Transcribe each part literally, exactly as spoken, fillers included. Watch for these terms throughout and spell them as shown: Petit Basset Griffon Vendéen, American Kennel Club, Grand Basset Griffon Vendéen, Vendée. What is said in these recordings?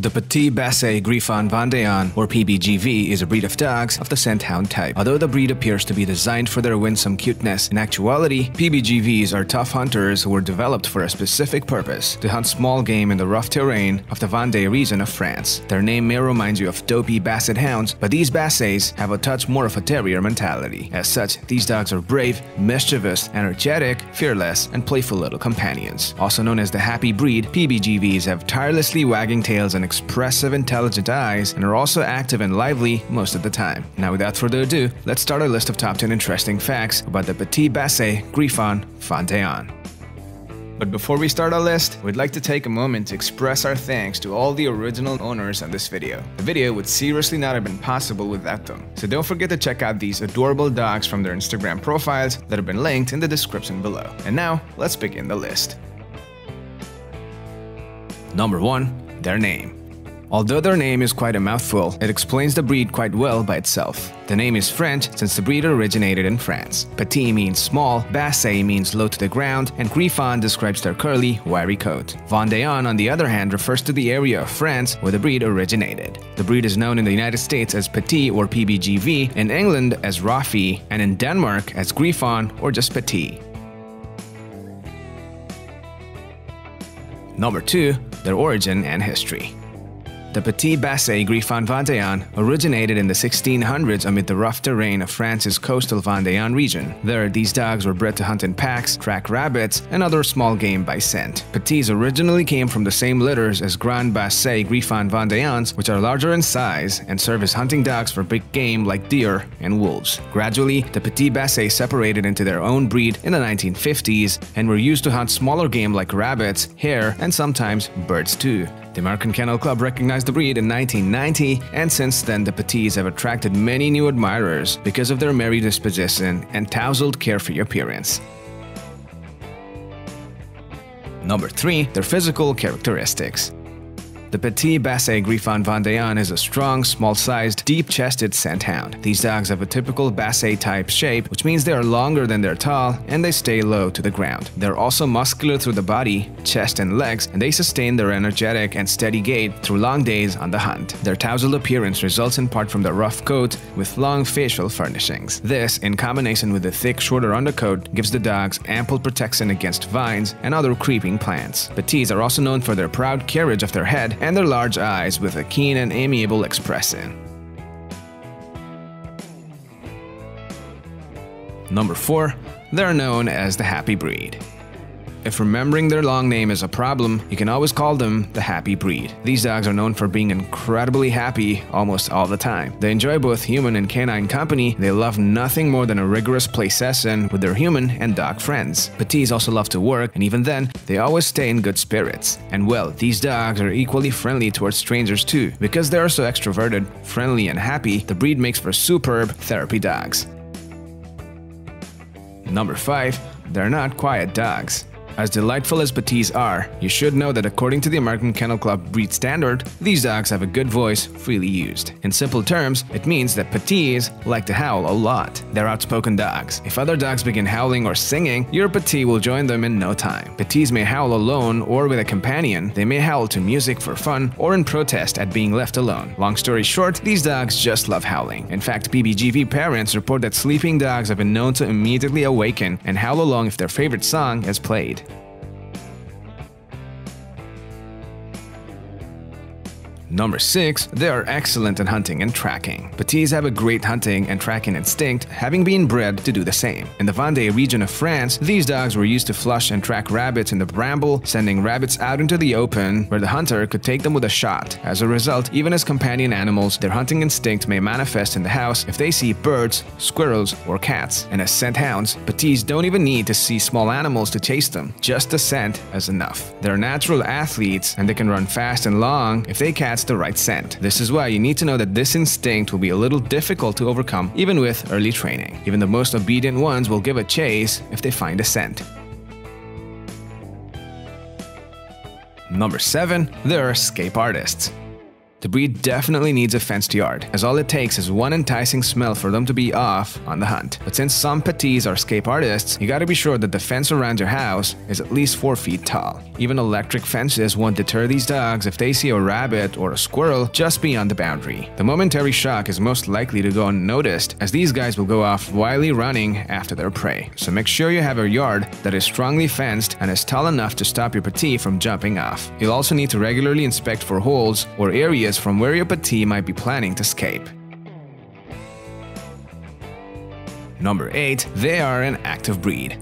The Petit Basset Griffon Vendéen, or P B G V, is a breed of dogs of the scenthound type. Although the breed appears to be designed for their winsome cuteness, in actuality, P B G Vs are tough hunters who were developed for a specific purpose: to hunt small game in the rough terrain of the Vendée region of France. Their name may remind you of dopey basset hounds, but these bassets have a touch more of a terrier mentality. As such, these dogs are brave, mischievous, energetic, fearless, and playful little companions. Also known as the happy breed, P B G Vs have tirelessly wagging tails and expressive, intelligent eyes, and are also active and lively most of the time. Now, without further ado, let's start our list of top ten interesting facts about the Petit Basset Griffon Vendéen. But before we start our list, we'd like to take a moment to express our thanks to all the original owners of this video. The video would seriously not have been possible without them. So don't forget to check out these adorable dogs from their Instagram profiles that have been linked in the description below. And now, let's begin the list. Number one. Their name. Although their name is quite a mouthful, it explains the breed quite well by itself. The name is French since the breed originated in France. Petit means small, basset means low to the ground, and Griffon describes their curly, wiry coat. Vendéen, on the other hand, refers to the area of France where the breed originated. The breed is known in the United States as Petit or P B G V, in England as Roffie, and in Denmark as Griffon or just Petit. Number two. Their origin and history. The Petit Basset Griffon Vendéen originated in the sixteen hundreds amid the rough terrain of France's coastal Vendéan region. There, these dogs were bred to hunt in packs, track rabbits, and other small game by scent. Petits originally came from the same litters as Grand Basset Griffon Vendéens, which are larger in size and serve as hunting dogs for big game like deer and wolves. Gradually, the Petit Basset separated into their own breed in the nineteen fifties and were used to hunt smaller game like rabbits, hare, and sometimes birds too. The American Kennel Club recognized the breed in nineteen ninety, and since then the Petits have attracted many new admirers because of their merry disposition and tousled, carefree appearance. Number three. Their physical characteristics. The Petit Basset Griffon Vendéen is a strong, small-sized, deep-chested scenthound. These dogs have a typical basset-type shape, which means they are longer than they're tall, and they stay low to the ground. They're also muscular through the body, chest, and legs, and they sustain their energetic and steady gait through long days on the hunt. Their tousled appearance results in part from their rough coat with long facial furnishings. This, in combination with the thick, shorter undercoat, gives the dogs ample protection against vines and other creeping plants. Petits are also known for their proud carriage of their head and their large eyes with a keen and amiable expression. Number four. They're known as the happy breed. If remembering their long name is a problem, you can always call them the happy breed. These dogs are known for being incredibly happy almost all the time. They enjoy both human and canine company. They love nothing more than a rigorous play session with their human and dog friends. Petits also love to work, and even then, they always stay in good spirits. And well, these dogs are equally friendly towards strangers too. Because they are so extroverted, friendly, and happy, the breed makes for superb therapy dogs. Number five. They're not quiet dogs. As delightful as Petits are, you should know that according to the American Kennel Club breed standard, these dogs have a good voice freely used. In simple terms, it means that Petits like to howl a lot. They're outspoken dogs. If other dogs begin howling or singing, your Petit will join them in no time. Petits may howl alone or with a companion. They may howl to music for fun or in protest at being left alone. Long story short, these dogs just love howling. In fact, P B G V parents report that sleeping dogs have been known to immediately awaken and howl along if their favorite song is played. Number six. They are excellent in hunting and tracking. Petits have a great hunting and tracking instinct, having been bred to do the same. In the Vendée region of France, these dogs were used to flush and track rabbits in the bramble, sending rabbits out into the open where the hunter could take them with a shot. As a result, even as companion animals, their hunting instinct may manifest in the house if they see birds, squirrels, or cats. And as scent hounds, Petits don't even need to see small animals to chase them. Just the scent is enough. They're natural athletes, and they can run fast and long if they catch the right scent. This is why you need to know that this instinct will be a little difficult to overcome even with early training. Even the most obedient ones will give a chase if they find a scent. Number seven. They're escape artists. The breed definitely needs a fenced yard, as all it takes is one enticing smell for them to be off on the hunt. But since some Petits are escape artists, you gotta be sure that the fence around your house is at least four feet tall. Even electric fences won't deter these dogs if they see a rabbit or a squirrel just beyond the boundary. The momentary shock is most likely to go unnoticed, as these guys will go off wildly running after their prey. So make sure you have a yard that is strongly fenced and is tall enough to stop your Petit from jumping off. You'll also need to regularly inspect for holes or areas from where your Petit might be planning to escape. Number eight. They are an active breed.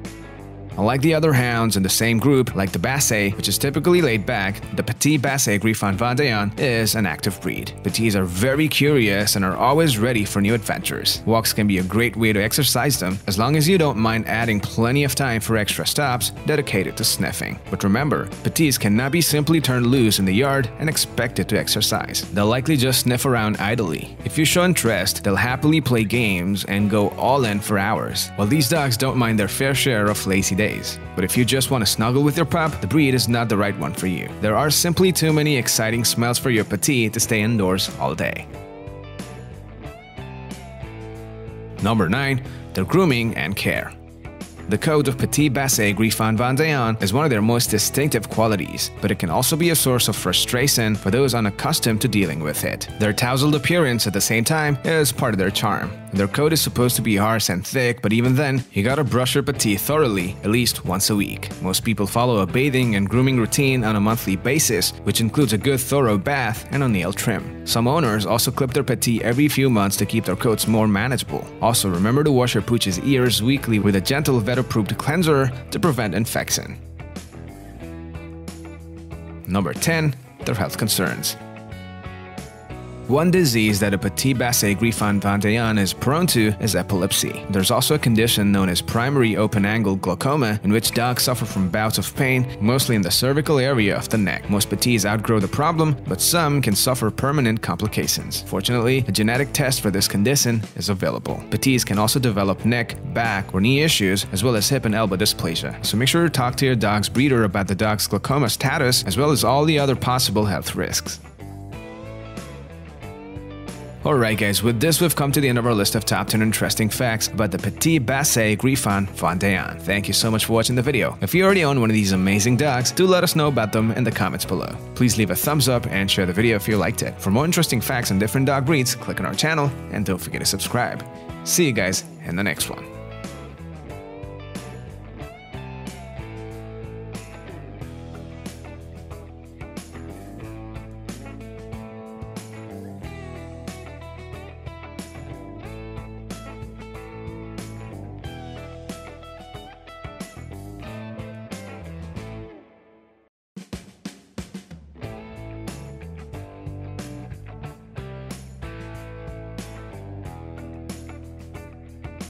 Unlike the other hounds in the same group, like the Basset, which is typically laid back, the Petit Basset Griffon Vendéen is an active breed. Petits are very curious and are always ready for new adventures. Walks can be a great way to exercise them, as long as you don't mind adding plenty of time for extra stops dedicated to sniffing. But remember, Petits cannot be simply turned loose in the yard and expected to exercise. They'll likely just sniff around idly. If you show interest, they'll happily play games and go all in for hours. While these dogs don't mind their fair share of lazy days, but if you just want to snuggle with your pup, the breed is not the right one for you. There are simply too many exciting smells for your Petit to stay indoors all day. Number nine. Their grooming and care. The coat of Petit Basset Griffon Vendéen is one of their most distinctive qualities, but it can also be a source of frustration for those unaccustomed to dealing with it. Their tousled appearance at the same time is part of their charm. Their coat is supposed to be harsh and thick, but even then, you gotta brush your Petit thoroughly at least once a week. Most people follow a bathing and grooming routine on a monthly basis, which includes a good thorough bath and a nail trim. Some owners also clip their Petit every few months to keep their coats more manageable. Also, remember to wash your pooch's ears weekly with a gentle vet-approved cleanser to prevent infection. Number ten. Their health concerns. One disease that a Petit Basset Griffon Vendéen is prone to is epilepsy. There's also a condition known as primary open-angle glaucoma, in which dogs suffer from bouts of pain, mostly in the cervical area of the neck. Most Petits outgrow the problem, but some can suffer permanent complications. Fortunately, a genetic test for this condition is available. Petits can also develop neck, back, or knee issues, as well as hip and elbow dysplasia. So make sure to talk to your dog's breeder about the dog's glaucoma status, as well as all the other possible health risks. Alright guys, with this we've come to the end of our list of top ten interesting facts about the Petit Basset Griffon Vendéen. Thank you so much for watching the video. If you already own one of these amazing dogs, do let us know about them in the comments below. Please leave a thumbs up and share the video if you liked it. For more interesting facts on different dog breeds, click on our channel and don't forget to subscribe. See you guys in the next one.